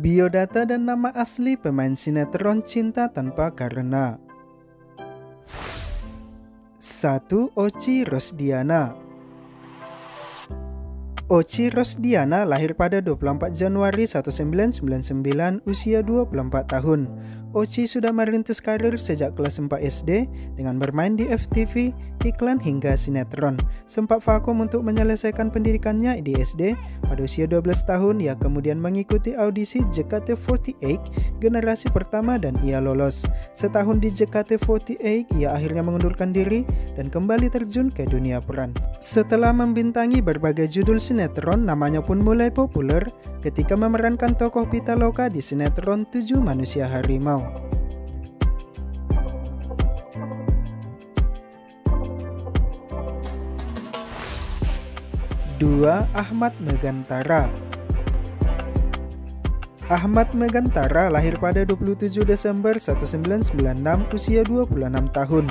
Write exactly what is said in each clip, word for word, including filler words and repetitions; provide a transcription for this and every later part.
biodata dan nama asli pemain sinetron Cinta Tanpa Karena. satu. Ochi Rosdiana. Ochi Rosdiana lahir pada dua puluh empat Januari seribu sembilan ratus sembilan puluh sembilan, usia dua puluh empat tahun. Ochi sudah merintis karir sejak kelas empat S D dengan bermain di F T V, iklan hingga sinetron. Sempat vakum untuk menyelesaikan pendidikannya di S D. Pada usia dua belas tahun, ia kemudian mengikuti audisi J K T empat delapan generasi pertama dan ia lolos. Setahun di J K T empat delapan, ia akhirnya mengundurkan diri dan kembali terjun ke dunia peran. Setelah membintangi berbagai judul sinetron, namanya pun mulai populer ketika memerankan tokoh Pitaloka di sinetron Tujuh Manusia Harimau. dua. Ahmad Megantara. Ahmad Megantara lahir pada dua puluh tujuh Desember seribu sembilan ratus sembilan puluh enam, usia dua puluh enam tahun.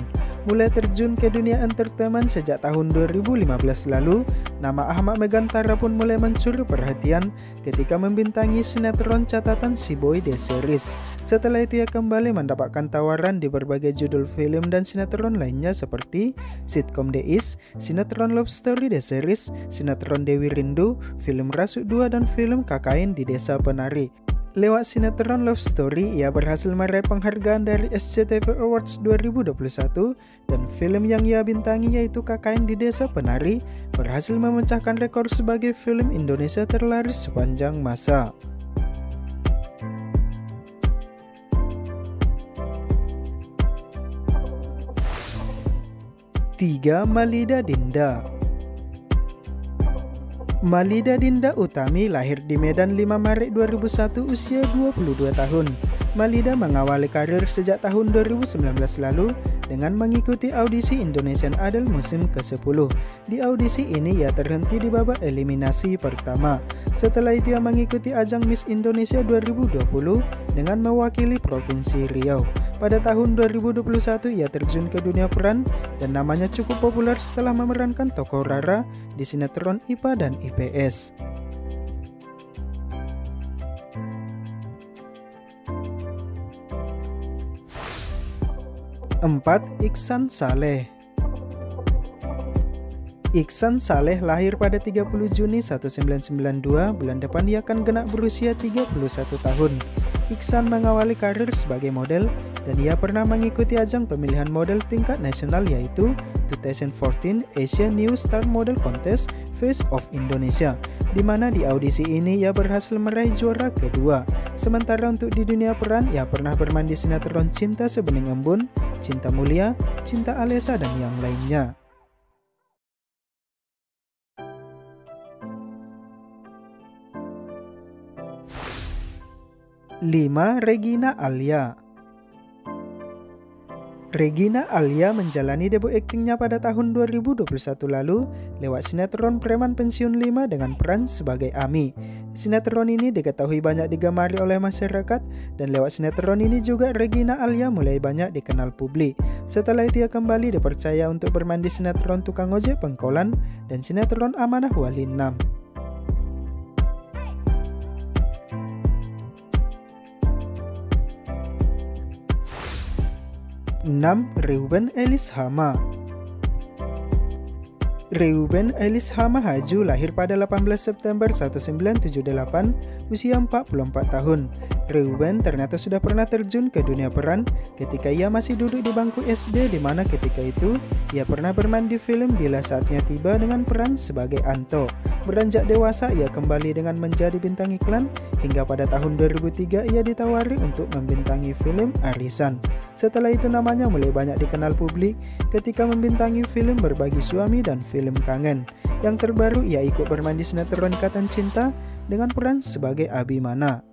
Mulai terjun ke dunia entertainment sejak tahun dua ribu lima belas lalu. Nama Ahmad Megantara pun mulai mencuri perhatian ketika membintangi sinetron catatan Si Boy The Series. Setelah itu ia kembali mendapatkan tawaran di berbagai judul film dan sinetron lainnya seperti sitkom The East, sinetron Love Story The Series, sinetron Dewi Rindu, film Rasuk dua dan film Kakain di Desa Penari. Lewat sinetron Love Story, ia berhasil meraih penghargaan dari S C T V Awards dua ribu dua puluh satu dan film yang ia bintangi yaitu Kakain di Desa Penari berhasil memecahkan rekor sebagai film Indonesia terlaris sepanjang masa. tiga. Malida Dinda. Malida Dinda Utami lahir di Medan lima Maret dua ribu satu, usia dua puluh dua tahun. Malida mengawali karir sejak tahun dua ribu sembilan belas lalu dengan mengikuti audisi Indonesian Idol musim ke sepuluh. Di audisi ini ia terhenti di babak eliminasi pertama. Setelah itu ia mengikuti ajang Miss Indonesia dua ribu dua puluh dengan mewakili Provinsi Riau. Pada tahun dua ribu dua puluh satu ia terjun ke dunia peran dan namanya cukup populer setelah memerankan tokoh Rara di sinetron I P A dan I P S. empat. Iksan Saleh. Iksan Saleh lahir pada tiga puluh Juni seribu sembilan ratus sembilan puluh dua, bulan depan ia akan genap berusia tiga puluh satu tahun. Iksan mengawali karir sebagai model dan ia pernah mengikuti ajang pemilihan model tingkat nasional yaitu dua ribu empat belas Asia New Star Model Contest Face of Indonesia, di mana di audisi ini ia berhasil meraih juara kedua. Sementara untuk di dunia peran, ia pernah bermain di sinetron Cinta Sebening Embun, Cinta Mulia, Cinta Alesa dan yang lainnya. lima. Regina Alia. Regina Alia menjalani debut aktingnya pada tahun dua ribu dua puluh satu lalu lewat sinetron Preman Pensiun lima dengan peran sebagai Ami. Sinetron ini diketahui banyak digemari oleh masyarakat dan lewat sinetron ini juga Regina Alia mulai banyak dikenal publik. Setelah itu ia kembali dipercaya untuk bermain di sinetron Tukang Ojek Pengkolan dan sinetron Amanah Wali enam. enam. Reuben Ellis Hama. Reuben Ellis Hama Haju lahir pada delapan belas September seribu sembilan ratus tujuh puluh delapan, usia empat puluh empat tahun. Reuben ternyata sudah pernah terjun ke dunia peran ketika ia masih duduk di bangku S D, di mana ketika itu ia pernah bermain di film Bila Saatnya Tiba dengan peran sebagai Anto. Beranjak dewasa, ia kembali dengan menjadi bintang iklan hingga pada tahun dua ribu tiga ia ditawari untuk membintangi film Arisan. Setelah itu namanya mulai banyak dikenal publik ketika membintangi film Berbagi Suami dan film Kangen. Yang terbaru ia ikut bermain di sinetron Ikatan Cinta dengan peran sebagai Abimana.